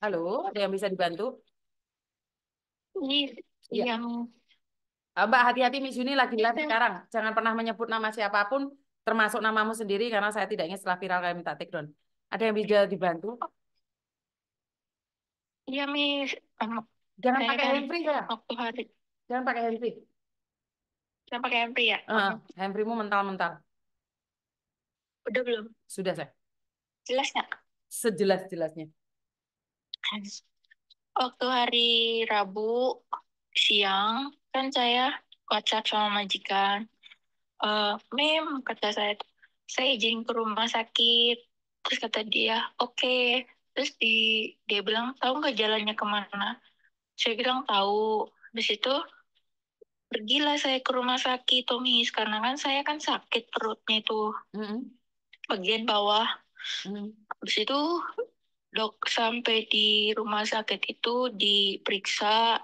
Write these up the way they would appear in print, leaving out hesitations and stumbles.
Halo, ada yang bisa dibantu? Ini ya. Yang Mbak, hati-hati Miss Yuni lagi live sekarang. Jangan pernah menyebut nama siapapun, termasuk namamu sendiri, karena saya tidak ingin setelah viral kalian minta take down. Ada yang bisa dibantu? Iya, Miss. Jangan pakai handphone ya. Waktu hari. Jangan pakai handphone. Jangan pakai handphone ya. Handphonemu mental-mental. Udah belum? Sudah saya. Jelas nggak? Sejelas-jelasnya. Waktu hari Rabu siang kan saya WhatsApp sama majikan. Mem, kata saya izin ke rumah sakit. Terus kata dia, oke. Terus dia bilang, tahu nggak jalannya kemana? Saya bilang tahu. Di situ pergilah saya ke rumah sakit, Tomis, karena kan saya kan sakit perutnya itu bagian bawah. Di situ dok sampai di rumah sakit itu diperiksa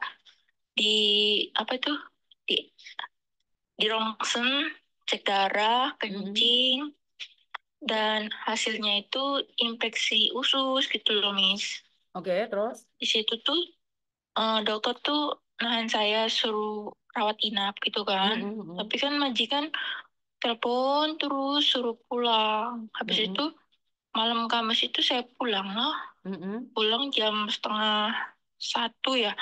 di apa tuh di rongsen, cek darah, kencing, dan hasilnya itu infeksi usus gitu loh, Miss. Oke, terus di situ tuh dokter tuh nahan saya suruh rawat inap gitu kan. Tapi kan majikan telepon terus suruh pulang. Habis itu malam Kamis itu saya pulang loh, pulang jam 12:30 ya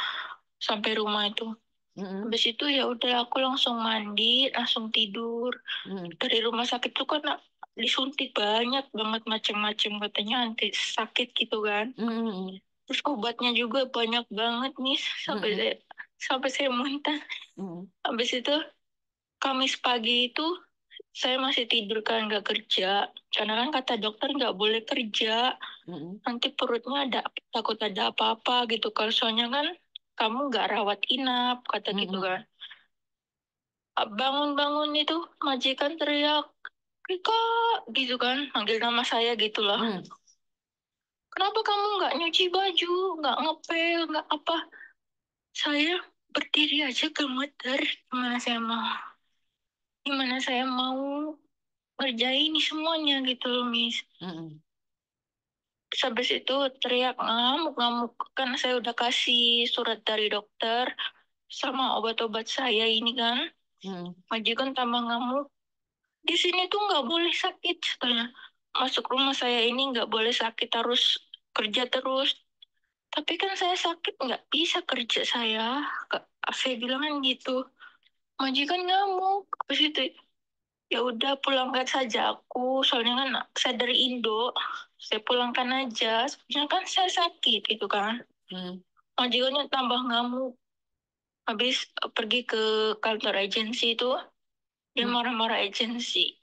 sampai rumah itu. Habis itu ya udah aku langsung mandi, langsung tidur. Dari rumah sakit itu kan disuntik banyak banget macam-macam katanya anti sakit gitu kan. Terus obatnya juga banyak banget nih sampai saya muntah. Habis itu Kamis pagi itu saya masih tidur kan, nggak kerja. Karena kan kata dokter nggak boleh kerja. Nanti perutnya takut ada apa-apa gitu. Kalau soalnya kan kamu nggak rawat inap, kata gitu kan. Bangun-bangun itu majikan teriak, Rika, gitu kan. Manggil nama saya gitu lah. Kenapa kamu nggak nyuci baju, nggak ngepel, nggak apa? Saya berdiri aja gemeter. Gimana saya mau ngerjain ini semuanya gitu loh, Miss. Terus habis itu teriak ngamuk-ngamuk. Karena saya udah kasih surat dari dokter sama obat-obat saya ini kan. Majikan tambah ngamuk. Di sini tuh nggak boleh sakit. Masuk rumah saya ini nggak boleh sakit, harus kerja terus. Tapi kan saya sakit, nggak bisa kerja saya. Saya bilang gitu. Majikan ngamuk. Habis itu ya udah pulangkan saja aku, soalnya kan saya dari Indo, saya pulangkan aja, soalnya kan saya sakit gitu kan. Majikannya tambah ngamuk. Habis pergi ke kantor agensi itu, dia marah-marah agensi.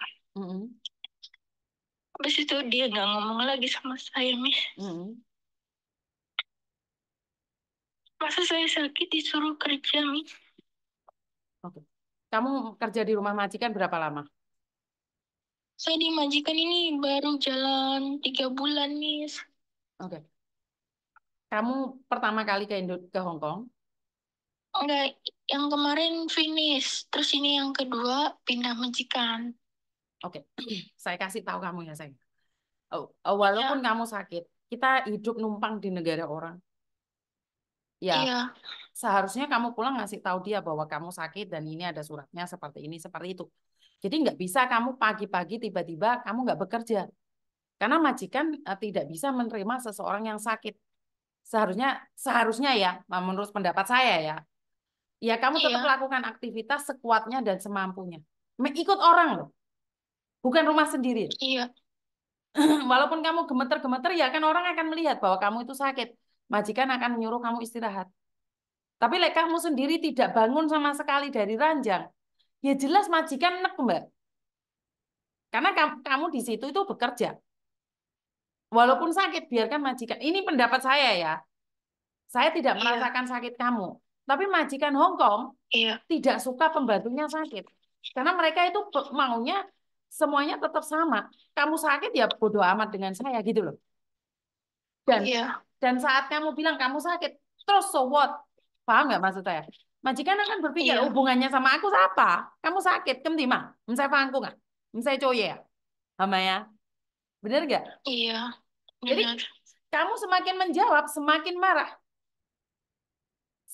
Habis itu dia nggak ngomong lagi sama saya, Miss. Masa saya sakit disuruh kerja, Miss? Oke. Kamu kerja di rumah majikan berapa lama? Saya di majikan ini baru jalan 3 bulan, Miss. Oke. Kamu pertama kali ke Hong Kong? Enggak, yang kemarin finish. Terus ini yang kedua pindah majikan. Oke, saya kasih tahu kamu ya, sayang. Walaupun kamu sakit, kita hidup numpang di negara orang. Ya, iya. Seharusnya kamu pulang ngasih tahu dia bahwa kamu sakit dan ini ada suratnya seperti ini, seperti itu. Jadi nggak bisa kamu pagi-pagi tiba-tiba kamu nggak bekerja. Karena majikan tidak bisa menerima seseorang yang sakit. Seharusnya ya, menurut pendapat saya ya. Ya kamu tetap lakukan aktivitas sekuatnya dan semampunya. Ikut orang loh. Bukan rumah sendiri. Iya. Walaupun kamu gemeter-gemeter ya kan orang akan melihat bahwa kamu itu sakit. Majikan akan menyuruh kamu istirahat. Tapi like kamu sendiri tidak bangun sama sekali dari ranjang, ya jelas majikan enek, Mbak. Karena kamu di situ itu bekerja. Walaupun sakit, biarkan majikan. Ini pendapat saya ya. Saya tidak merasakan sakit kamu. Tapi majikan Hong Kong tidak suka pembantunya sakit. Karena mereka itu maunya semuanya tetap sama. Kamu sakit ya bodo amat dengan saya gitu loh. Dan saat kamu bilang kamu sakit, terus so what? Paham nggak maksud saya? Majikan akan berpikir hubungannya sama aku apa? Kamu sakit, kem timah? Saya paham nggak? Saya coye ya? Bener nggak? Iya. Jadi Kamu semakin menjawab, semakin marah.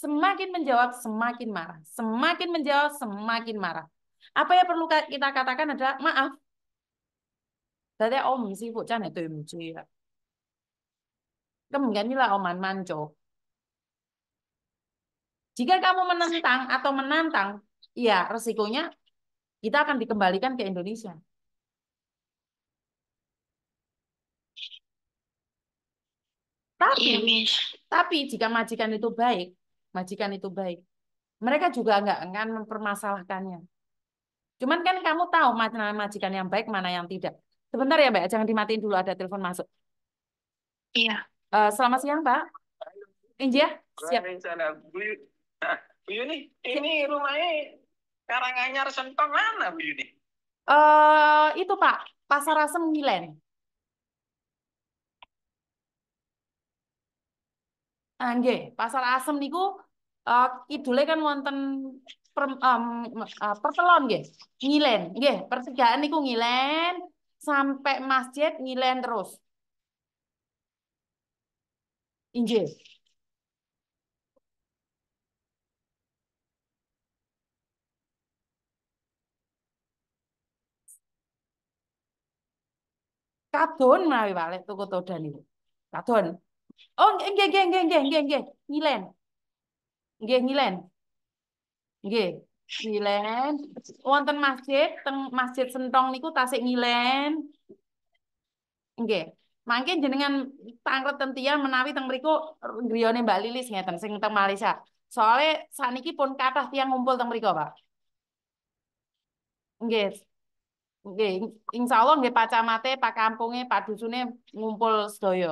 Semakin menjawab, semakin marah. Semakin menjawab, semakin marah. Apa yang perlu kita katakan adalah, maaf. Jadi, om sih, bu, jangan itu muncul ya. Kemudianilah oman manco. Jika kamu menentang atau menantang, ya resikonya kita akan dikembalikan ke Indonesia. Tapi jika majikan itu baik, mereka juga nggak akan mempermasalahkannya. Cuman kan kamu tahu mana majikan yang baik, mana yang tidak. Sebentar ya, Mbak, jangan dimatiin dulu, ada telepon masuk. Iya. Selamat siang, Pak. Injia, siap. Bu Yuni, ini rumahnya Karanganyar Sentong mana, Bu Yuni? Itu, Pak, Pasar Asem Ngilen. Nggih, Pasar Asem niku kidule kan wonten pertelon nggih, Ngilen. Nggih, pertigaan niku Ngilen sampai masjid Ngilen terus. Inggih. Kadon menawi balik tuku toda niku. Kadon. Oh, nggih. Ngilen. Nggih, Ngilen. Nggih, Ngilen. Wonten masjid, teng Masjid Sentong niku tasik Ngilen. Nggih. Mangke jenengan tanglet tentian menawi teng mriku griyane Mbak Lilis ngeten sing teng Malaysia. Soale sakniki pun kathah tiyang ngumpul teng mriku, Pak. Nggih. Nggih, insyaallah nggih Pak Camate, Pak Kampunge, Pak Dusune ngumpul sedaya.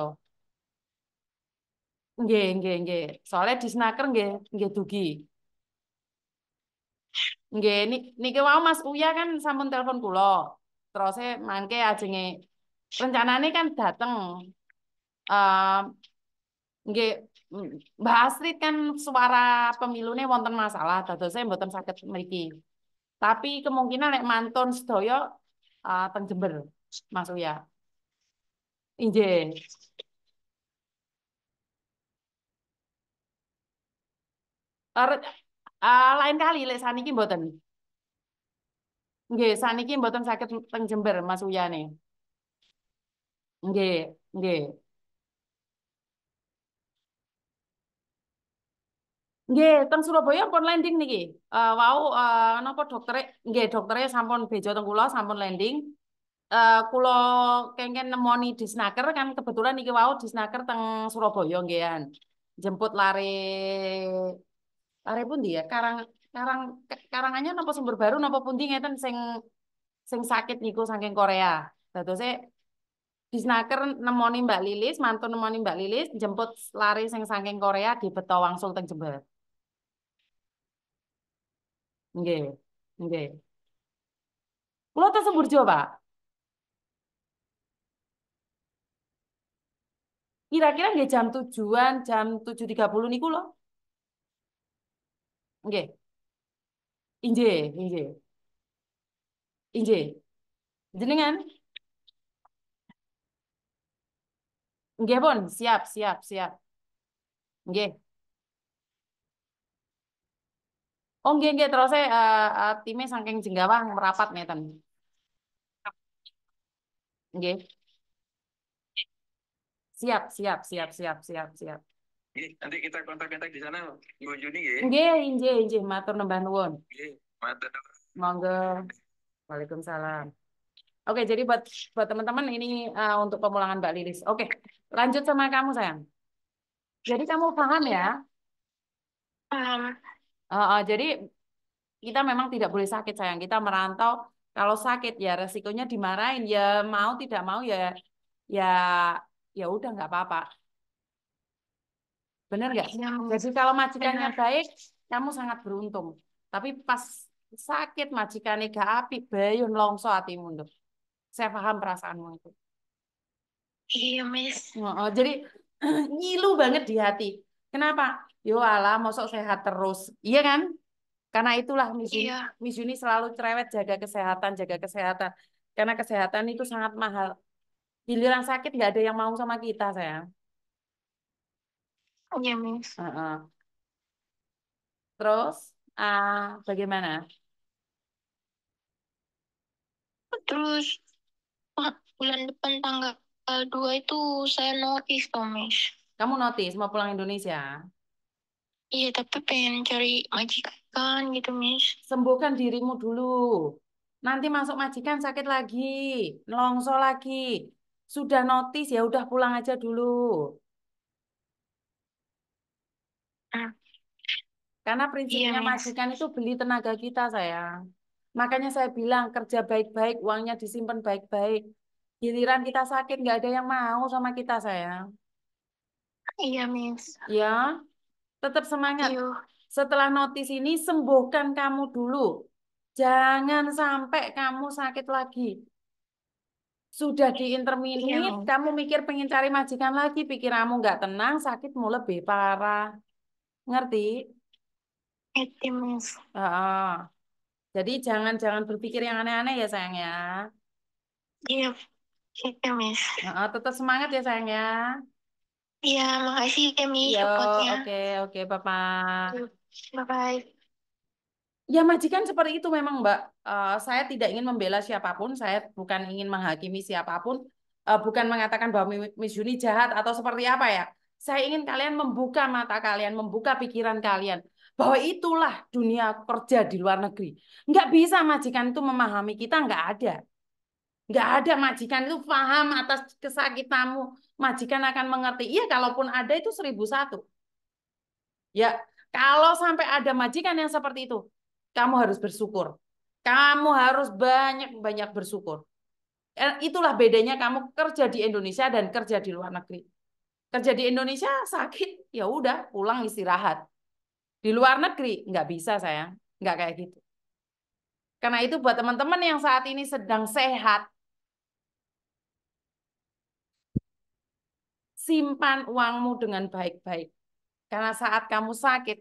Nggih. Soalnya disnaker nggih dugi. Nggih niki wau Mas Uya kan sampun telepon kula. Terus e mangke ajenge rencanane kan dateng. Nggih Mbak Astrid kan suara pemilune wonten masalah dados e mboten saged mriki. Tapi kemungkinan nek mantun sedaya teng Jember Mas Uya. Injih. Lain kali lek saniki mboten. Nggih, saniki mboten saged teng Jember Mas Uyane. Nggih. Nggih, teng Surabaya pun landing niki. Wau napa doktere? Nggih, doktere sampun bejo teng kula, sampun landing. Kula kengken nemoni disnaker kan kebetulan niki wau disnaker teng Surabaya nggihan. Jemput lare pundi ya karangannya napa Sumber Baru napa pundi ngeten sing sakit niku saking Korea. Dadose disnaker nemoni Mbak Lilis, mantun nemoni Mbak Lilis jemput lari sing saking Korea di Beto wangsul teng Jember. Nggih. Kula ta Semburjo, Pak. Kira-kira nggih jam 7-an, jam 7.30 niku lho. Nggih. Injih. Jenengan? Nggih, Bon. Siap. Nggih. Oh, nggih. Terus saya time saking Jenggawang merapat ngeten. Nggih. Siap. Nanti kita kontak-kontak di sana, Bu Yuni ya. Nggih, matur nembah nuwun. Nggih, matur nuwun. Monggo. Waalaikumsalam. Oke, jadi buat teman-teman ini untuk pemulangan Mbak Lilis. Oke, lanjut sama kamu sayang. Jadi kamu paham ya? Paham. Jadi kita memang tidak boleh sakit sayang. Kita merantau kalau sakit ya resikonya dimarahin. Ya mau tidak mau ya udah nggak apa-apa. Benar nggak? Ya. Jadi kalau majikannya baik, kamu sangat beruntung. Tapi pas sakit majikannya gak apik, bayun longso hatimu. Saya paham perasaanmu itu. Iya, Miss. Jadi ngilu banget di hati. Kenapa? Yo ala, mosok sehat terus. Iya kan? Karena itulah Miss Yuni selalu cerewet jaga kesehatan. Karena kesehatan itu sangat mahal. Giliran sakit nggak ada yang mau sama kita, sayang. Oke, Miss. Terus, bagaimana? Terus, bulan depan tanggal 2 itu saya notis, Miss. Kamu notis mau pulang Indonesia? Iya, tapi pengen cari majikan gitu, Miss. Sembuhkan dirimu dulu. Nanti masuk majikan sakit lagi, nelongso lagi. Sudah notis ya udah pulang aja dulu. Karena prinsipnya iya, majikan itu beli tenaga kita, sayang. Makanya saya bilang kerja baik-baik, uangnya disimpan baik-baik. Giliran kita sakit nggak ada yang mau sama kita, sayang. Iya, Miss. Ya, tetap semangat. Iya. Setelah notis ini sembuhkan kamu dulu. Jangan sampai kamu sakit lagi. Sudah diinterminit, iya, kamu mikir pengen cari majikan lagi, pikiranmu nggak tenang, sakitmu lebih parah. Ngerti? Ngerti, Miss. Jadi jangan berpikir yang aneh-aneh ya, sayang ya. Iya, gitu, Miss. Tetap semangat ya, sayang ya. Iya, makasih ya, Miss. Oke, Bapak. Bye-bye. Ya, majikan seperti itu memang, Mbak. Saya tidak ingin membela siapapun, saya bukan ingin menghakimi siapapun, bukan mengatakan bahwa Miss Yuni jahat atau seperti apa ya. Saya ingin kalian membuka mata kalian, membuka pikiran kalian. Bahwa itulah dunia kerja di luar negeri. Nggak bisa majikan itu memahami kita, nggak ada. Nggak ada majikan itu paham atas kesakitanmu. Majikan akan mengerti. Iya, kalaupun ada itu 1001. Ya, kalau sampai ada majikan yang seperti itu, kamu harus bersyukur. Kamu harus banyak-banyak bersyukur. Itulah bedanya kamu kerja di Indonesia dan kerja di luar negeri. Kerja di Indonesia sakit, ya udah pulang istirahat. Di luar negeri nggak bisa, sayang, nggak kayak gitu. Karena itu buat teman-teman yang saat ini sedang sehat, simpan uangmu dengan baik-baik. Karena saat kamu sakit,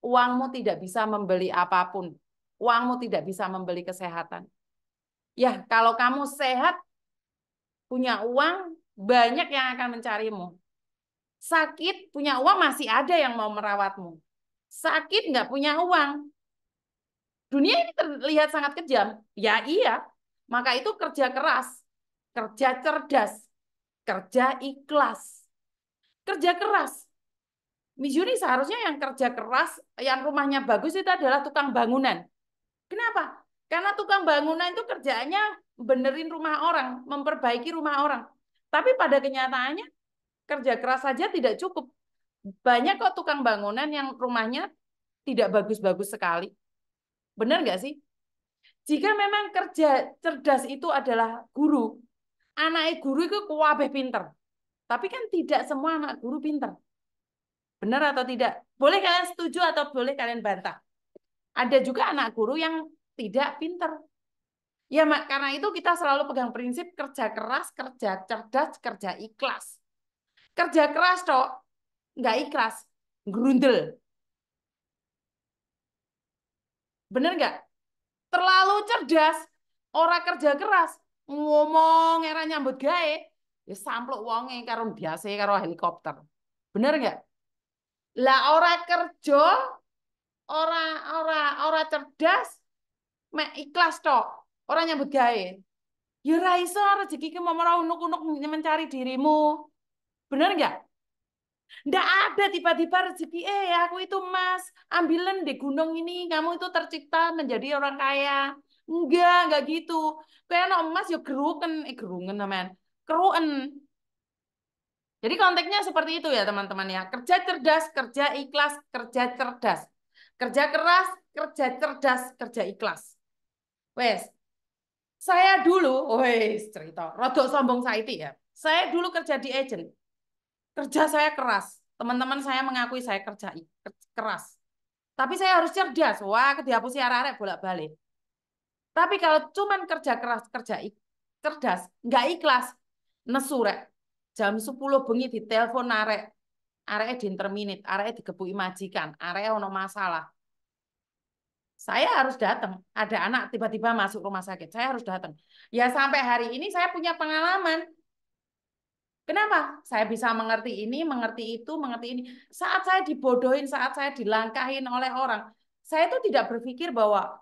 uangmu tidak bisa membeli apapun, uangmu tidak bisa membeli kesehatan. Ya, kalau kamu sehat, punya uang, banyak yang akan mencarimu. Sakit, punya uang masih ada yang mau merawatmu. Sakit, nggak punya uang. Dunia ini terlihat sangat kejam. Ya iya, maka itu kerja keras, kerja cerdas, kerja ikhlas, kerja keras. Miss Yuni seharusnya yang kerja keras, yang rumahnya bagus itu adalah tukang bangunan. Kenapa? Karena tukang bangunan itu kerjaannya benerin rumah orang, memperbaiki rumah orang. Tapi pada kenyataannya, kerja keras saja tidak cukup. Banyak kok tukang bangunan yang rumahnya tidak bagus-bagus sekali. Benar nggak sih? Jika memang kerja cerdas itu adalah guru, anak guru itu kuabeh pinter. Tapi kan tidak semua anak guru pinter. Benar atau tidak? Boleh kalian setuju atau boleh kalian bantah. Ada juga anak guru yang tidak pinter. Ya, karena itu kita selalu pegang prinsip kerja keras, kerja cerdas, kerja ikhlas. Kerja keras toh nggak ikhlas, gerundel. Bener nggak? Terlalu cerdas, orang kerja keras, ngomong era nyambut gawe, ya samplok wonge karo biasa karo helikopter. Bener nggak? Lah orang kerja, orang cerdas, mek ikhlas toh, orang nyambut gawe. Ya ra iso rezekiku mau unuk-unuk mencari dirimu. Benar nggak? Nggak ada tiba-tiba rezeki, aku itu mas, ambilan di gunung ini, kamu itu tercipta menjadi orang kaya. Enggak gitu. Kayak no emas, ya geruken, gerungen namanya. Keruen. Jadi konteksnya seperti itu ya teman-teman ya. Kerja cerdas, kerja ikhlas, kerja cerdas. Kerja keras, kerja cerdas, kerja ikhlas. Wes, saya dulu, wes cerita, rodok sombong saiki ya. Saya dulu kerja di agent. Kerja saya keras. Teman-teman saya mengakui saya kerja keras. Tapi saya harus cerdas. Wah, dihapusi arek-arek bolak-balik. Tapi kalau cuman kerja keras, kerja cerdas, nggak ikhlas, nesu rek. Jam 10 bengi ditelepon arek. Arek diinterminit, arek digebuki majikan, arek ono masalah. Saya harus datang. Ada anak tiba-tiba masuk rumah sakit, saya harus datang. Ya sampai hari ini saya punya pengalaman. Kenapa saya bisa mengerti ini, mengerti itu, mengerti ini? Saat saya dibodohin, saat saya dilangkahin oleh orang, saya tuh tidak berpikir bahwa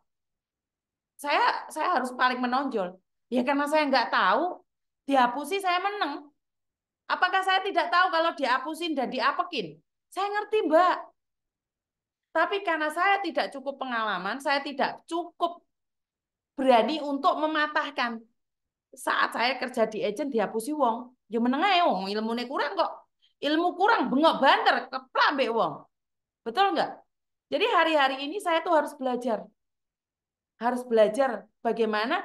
saya harus paling menonjol. Ya karena saya nggak tahu, dihapusi saya menang. Apakah saya tidak tahu kalau dihapusin dan diapekin? Saya ngerti, Mbak. Tapi karena saya tidak cukup pengalaman, saya tidak cukup berani untuk mematahkan. Saat saya kerja di agen dihapusi wong. Ya meneng ae wong, ilmune kurang kok. Ilmu kurang bengok banter keplak mbek wong. Betul enggak? Jadi hari-hari ini saya tuh harus belajar. Harus belajar bagaimana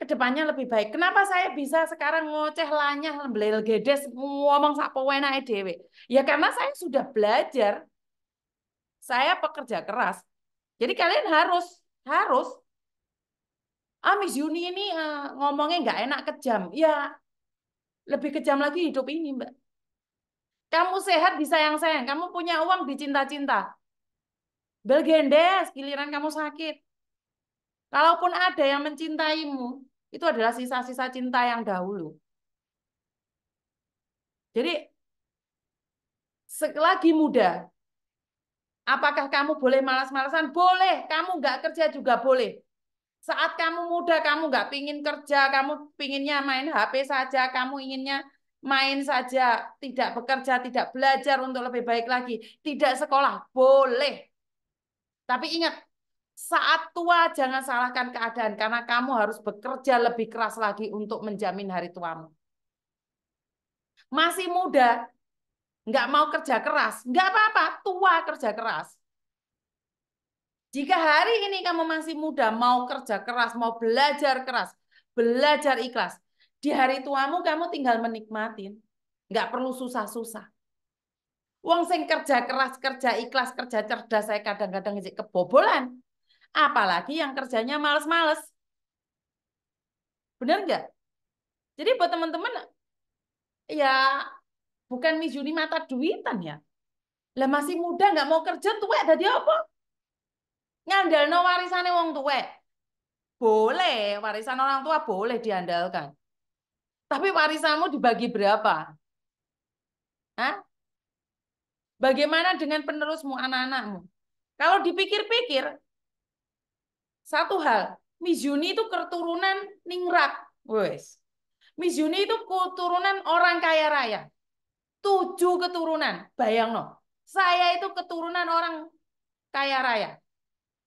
ke depannya lebih baik. Kenapa saya bisa sekarang ngoceh lanyah blel gedes ngomong sak pewenake dhewe? Ya karena saya sudah belajar. Saya pekerja keras. Jadi kalian harus Miss Yuni ini ngomongnya nggak enak kejam. Ya, lebih kejam lagi hidup ini, Mbak. Kamu sehat disayang-sayang, kamu punya uang dicinta-cinta. Belgendes, giliran kamu sakit. Kalaupun ada yang mencintaimu, itu adalah sisa-sisa cinta yang dahulu. Jadi, selagi muda, apakah kamu boleh malas-malasan? Boleh, kamu nggak kerja juga boleh. Saat kamu muda, kamu nggak pingin kerja, kamu pinginnya main HP saja, kamu inginnya main saja, tidak bekerja, tidak belajar untuk lebih baik lagi, tidak sekolah, boleh. Tapi ingat, saat tua jangan salahkan keadaan, karena kamu harus bekerja lebih keras lagi untuk menjamin hari tuamu. Masih muda, nggak mau kerja keras, nggak apa-apa, tua kerja keras. Jika hari ini kamu masih muda, mau kerja keras, mau belajar ikhlas, di hari tuamu kamu tinggal menikmatin, nggak perlu susah-susah. Wong sing kerja keras, kerja ikhlas, kerja cerdas, saya kadang-kadang kebobolan. Apalagi yang kerjanya males-males. Bener nggak? Jadi buat teman-teman, ya bukan Miss Yuni mata duitan ya. Lah masih muda nggak mau kerja, tuwek dadi apa? Ngandalno warisannya wong tuwek. Boleh, warisan orang tua boleh diandalkan. Tapi warisanmu dibagi berapa? Hah? Bagaimana dengan penerusmu, anak-anakmu? Kalau dipikir-pikir, satu hal, Miss Yuni itu keturunan ningrat. Wes. Miss Yuni itu keturunan orang kaya raya. 7 keturunan, bayangno. Saya itu keturunan orang kaya raya.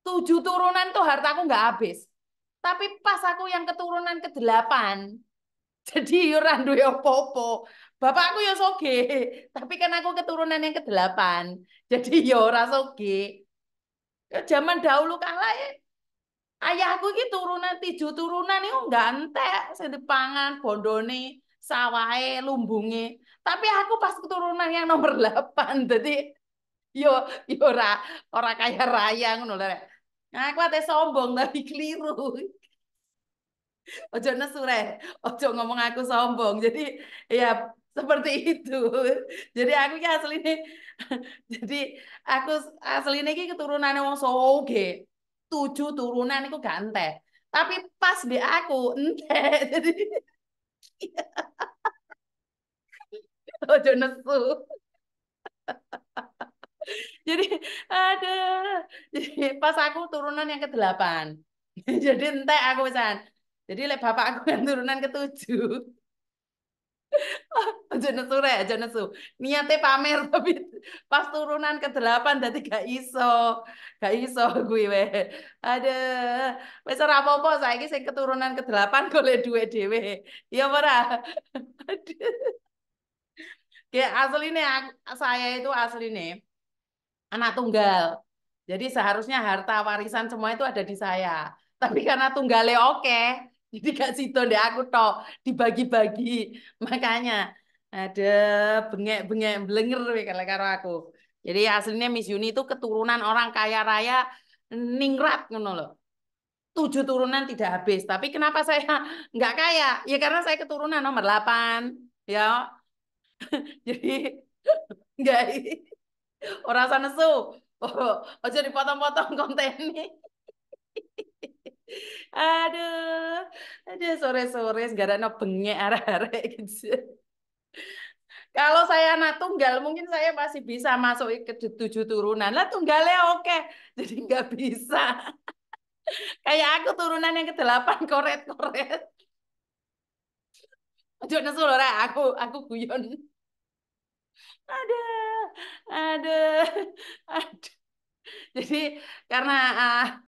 7 turunan tuh hartaku nggak habis. Tapi pas aku yang keturunan ke-8, jadi yuran duwe opo-opo. Bapakku ya soge, tapi kan aku keturunan yang ke-8, jadi yo ora soge. Zaman dahulu kala ya, ayahku iki turunan 7 turunan itu nggak entek, sing dipangan bondone, sawahe, lumbunge. Tapi aku pas keturunan yang nomor 8, jadi yo ora kaya raya ngono lho. Aku ate sombong tapi keliru. Ojo nesu rek, ojo ngomong aku sombong. Jadi ya seperti itu. Jadi aku ki asline iki keturunane wong Solo ge. 7 turunan iku gak entek. Tapi pas mbek aku entek. Jadi ojo nesu. Jadi ada, jadi pas aku turunan yang ke-8, jadi entek aku pesan. Jadi lek bapak aku yang turunan ke-7. Aja nesu rek, aja nesu. Niate pamer tapi pas turunan ke-8 dadi gak iso kuwi weh. Ada, wis ora apa-apa saiki sing keturunan ke-8 golek duwe dhewe. Iya ora? Kayak asline saya itu asline anak tunggal, jadi seharusnya harta warisan semua itu ada di saya. Tapi karena tunggale oke, jadi gak sido deh aku tok dibagi-bagi. Makanya ada bengek-bengek blenger karo aku. Jadi aslinya Miss Yuni itu keturunan orang kaya raya ningrat ngono loh. 7 turunan tidak habis. Tapi kenapa saya nggak kaya? Ya karena saya keturunan nomor 8 ya. Jadi nggak. Ora usah nesu. Aja dipotong-potong kontennya. Aduh. Sore-sore nggak ada no bengek arek-arek gitu. Kalau saya anak tunggal, mungkin saya masih bisa masuk ke 7 turunan. Lah tunggalnya oke, jadi nggak bisa. Kayak aku turunan yang ke-8 koret-koret. Ojo nesu lho ra, aku guyon. Ada. Jadi karena